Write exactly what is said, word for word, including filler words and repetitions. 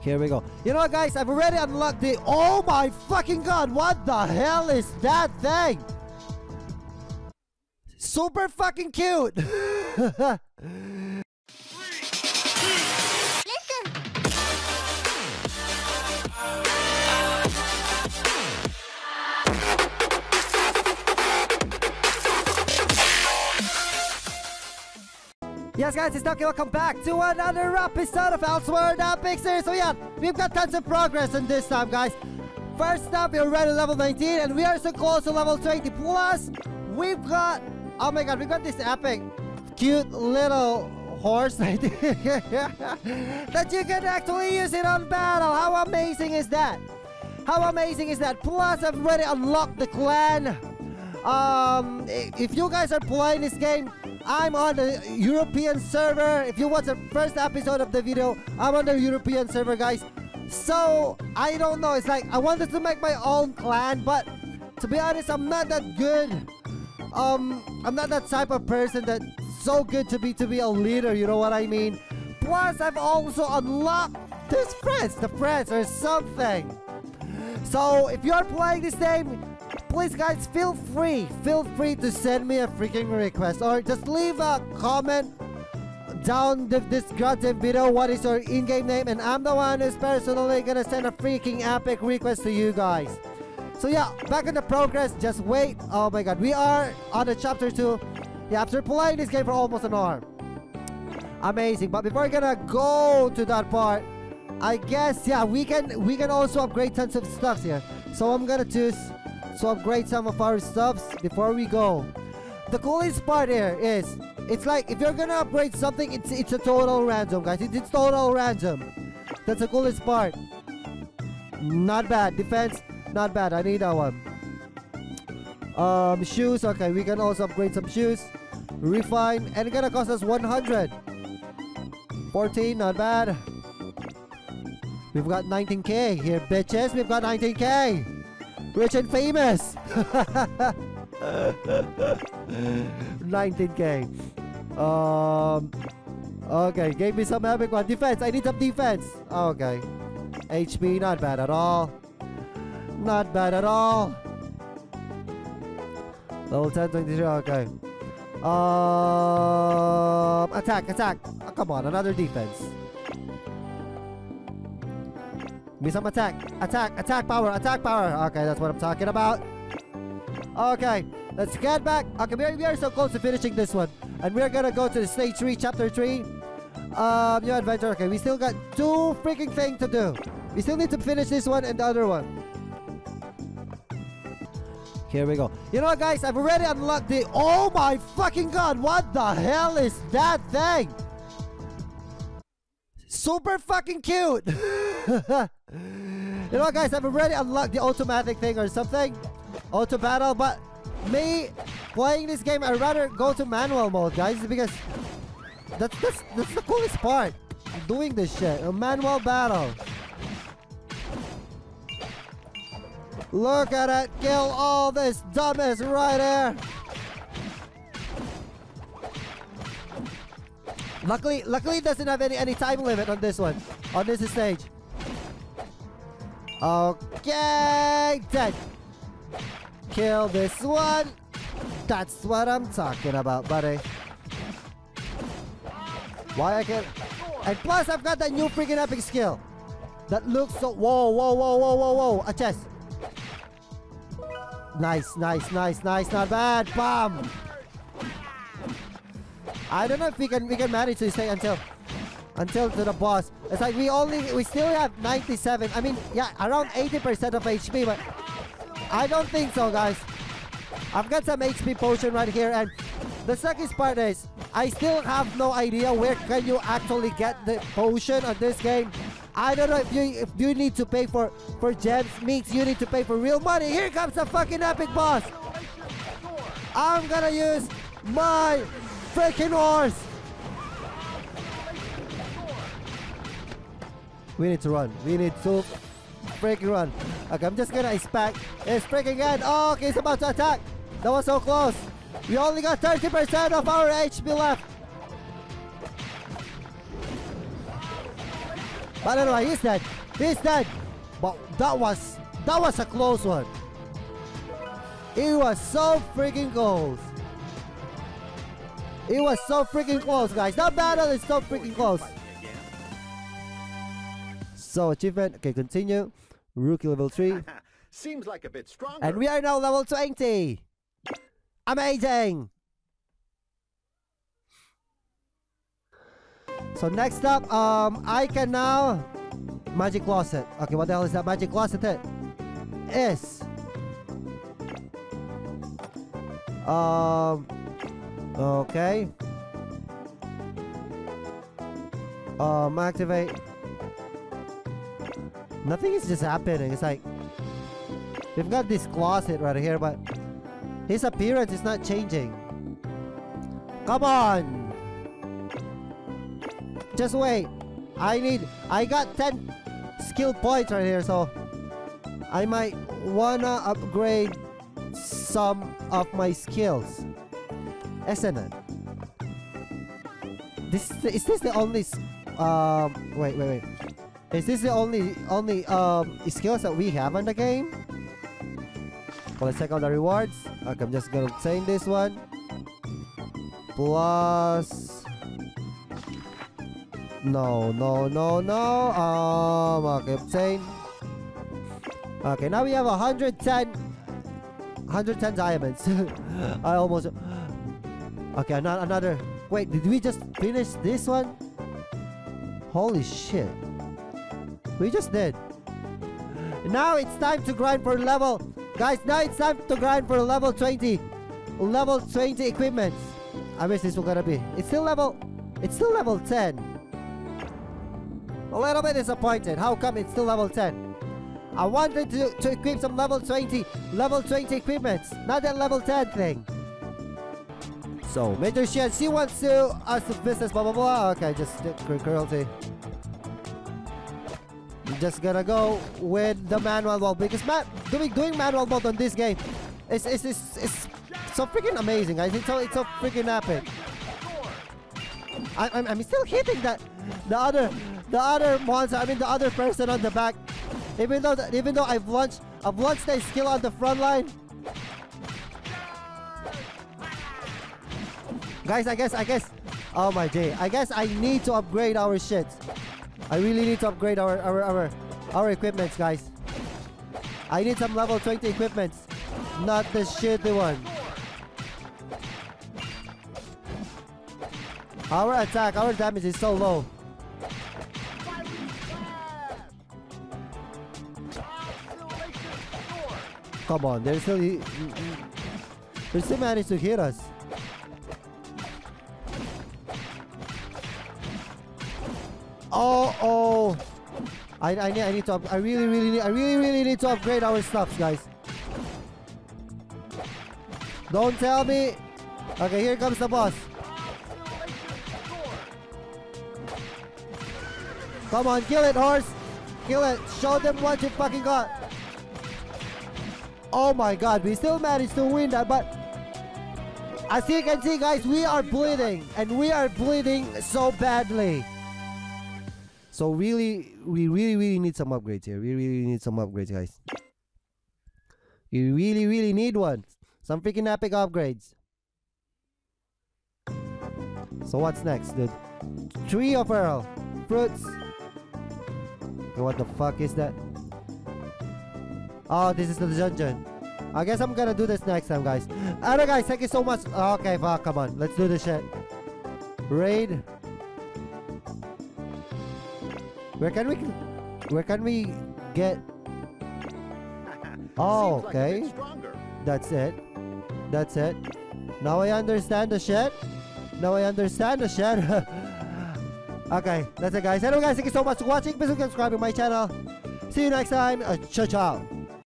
Here we go. You know what, guys? I've already unlocked the... Oh my fucking god! What the hell is that thing? Super fucking cute! Yes, guys, it's Doki. Welcome back to another episode of Elsworld Epic Series. So yeah, we've got tons of progress on this time, guys. First up, we're already level nineteen, and we are so close to level twenty. Plus, we've got... Oh my god, we've got this epic, cute little horse that you can actually use it on battle. How amazing is that? How amazing is that? Plus, I've already unlocked the clan. Um, if you guys are playing this game, I'm on the European server. If you watch the first episode of the video, I'm on the European server, guys. So, I don't know. It's like, I wanted to make my own clan, but to be honest, I'm not that good. Um, I'm not that type of person that's so good to be to be a leader, you know what I mean? Plus, I've also unlocked these friends, the friends or something. So, if you're playing this game, please, guys, feel free, feel free to send me a freaking request or just leave a comment down the, this goddamn video. What is your in-game name? And I'm the one who's personally gonna send a freaking epic request to you guys. So yeah, back on the progress, just wait. Oh my god, we are on the chapter two. Yeah, after playing this game for almost an hour. Amazing, but before we're gonna go to that part, I guess, yeah, we can, we can also upgrade tons of stuff here. So I'm gonna choose... So upgrade some of our stuffs before we go. The coolest part here is, it's like if you're gonna upgrade something, it's it's a total random, guys. It's, it's total random. That's the coolest part. Not bad. Defense, not bad. I need that one. Um, shoes. Okay, we can also upgrade some shoes. Refine, and it's gonna cost us one hundred. fourteen, not bad. We've got nineteen K here, bitches. We've got nineteen K. Rich and famous! nineteen K. Um, okay, gave me some epic one. Defense, I need some defense. Okay. H P, not bad at all. Not bad at all. Level ten, twenty-three, okay. Um, attack, attack. Oh, come on, another defense. Me some attack, attack, attack power, attack power. Okay, that's what I'm talking about. Okay, let's get back. Okay, we are, we are so close to finishing this one. And we're gonna go to the stage three, chapter three. Um, new adventure. Okay, we still got two freaking things to do. We still need to finish this one and the other one. Here we go. You know what, guys? I've already unlocked the... Oh my fucking god, what the hell is that thing? Super fucking cute! You know, guys, I've already unlocked the automatic thing or something. Auto battle, but me playing this game, I'd rather go to manual mode, guys, because that's, that's, that's the coolest part. I'm doing this shit. A manual battle. Look at it. Kill all this dumbass right there. Luckily, luckily it doesn't have any, any time limit on this one. On this stage. Okay, dead. Kill this one. That's what I'm talking about, buddy. Why I can't... And plus, I've got that new freaking epic skill. That looks so... Whoa, whoa, whoa, whoa, whoa, whoa. A chest. Nice, nice, nice, nice. Not bad. Bam. I don't know if we can we can manage to stay until... Until to the boss. It's like we only, we still have ninety-seven. I mean, yeah, around eighty percent of H P, but I don't think so, guys. I've got some H P potion right here, and the suckiest part is, I still have no idea where can you actually get the potion on this game. I don't know if you if you need to pay for, for gems, means you need to pay for real money. Here comes the fucking epic boss. I'm gonna use my freaking horse. We need to run. We need to freaking run. Okay, I'm just gonna expect it's freaking end. Oh, okay, it's about to attack. That was so close. We only got thirty percent of our H P left. I don't know. He's dead. He's dead. But that was that was a close one. It was so freaking close. It was so freaking close, guys. That battle is so freaking close. So achievement. Okay, continue. Rookie level three. Seems like a bit stronger. And we are now level twenty. Amazing. So next up, um, I can now magic closet. Okay, what the hell is that magic closet? It is um okay. Um, activate. Nothing is just happening. It's like we've got this closet right here, but his appearance is not changing. Come on. Just wait. I need... I got ten skill points right here, so I might wanna upgrade some of my skills. Isn't it? This is this the only... Um, wait, wait, wait. Is this the only only um, skills that we have in the game? Well, let's check out the rewards. Okay, I'm just gonna obtain this one. Plus... No, no, no, no. Um, okay, obtain. Okay, now we have one hundred ten diamonds. I almost... Okay, another... Wait, did we just finish this one? Holy shit. We just did. Now it's time to grind for level... Guys, now it's time to grind for level twenty. Level twenty equipment. I wish this was gonna be... It's still level... It's still level ten. A little bit disappointed. How come it's still level ten? I wanted to, to equip some level twenty, level twenty equipments, not that level ten thing. So, Major Shen, she wants to us to business, blah blah blah. Okay, just cruelty. I'm just gonna go with the manual mode because man, doing doing manual mode on this game, it's it's it's, it's so freaking amazing, guys. It's so it's so freaking epic. I, I'm I'm still hitting that the other. The other monster, I mean the other person on the back. Even though, the, even though I've launched, I've launched a skill on the front line. Guys, I guess, I guess. Oh my day! I guess I need to upgrade our shit. I really need to upgrade our our our our equipments, guys. I need some level twenty equipments, not the shitty one. Our attack, our damage is so low. Come on, they still they still managed to hit us. Oh oh, I I need I need to up, I really really need I really really need to upgrade our stuff, guys. Don't tell me. Okay, here comes the boss. Come on, kill it, horse. Kill it. Show them what you fucking got. Oh my god, we still managed to win that, but as you can see, guys, we are bleeding and we are bleeding so badly. So really, we really, really need some upgrades here. We really need some upgrades, guys. You really, really need one. Some freaking epic upgrades. So what's next? The Tree of Earl Fruits. What the fuck is that? Oh, this is the dungeon. I guess I'm gonna do this next time, guys. Alright, guys, thank you so much. Okay, fuck, come on. Let's do this shit. Raid. Where can we... Where can we get... Oh, okay. That's it. That's it. Now I understand the shit. Now I understand the shit. Okay, that's it, guys. Hello, guys. Thank you so much for watching. Please subscribe to my channel. See you next time. Uh, ciao, ciao.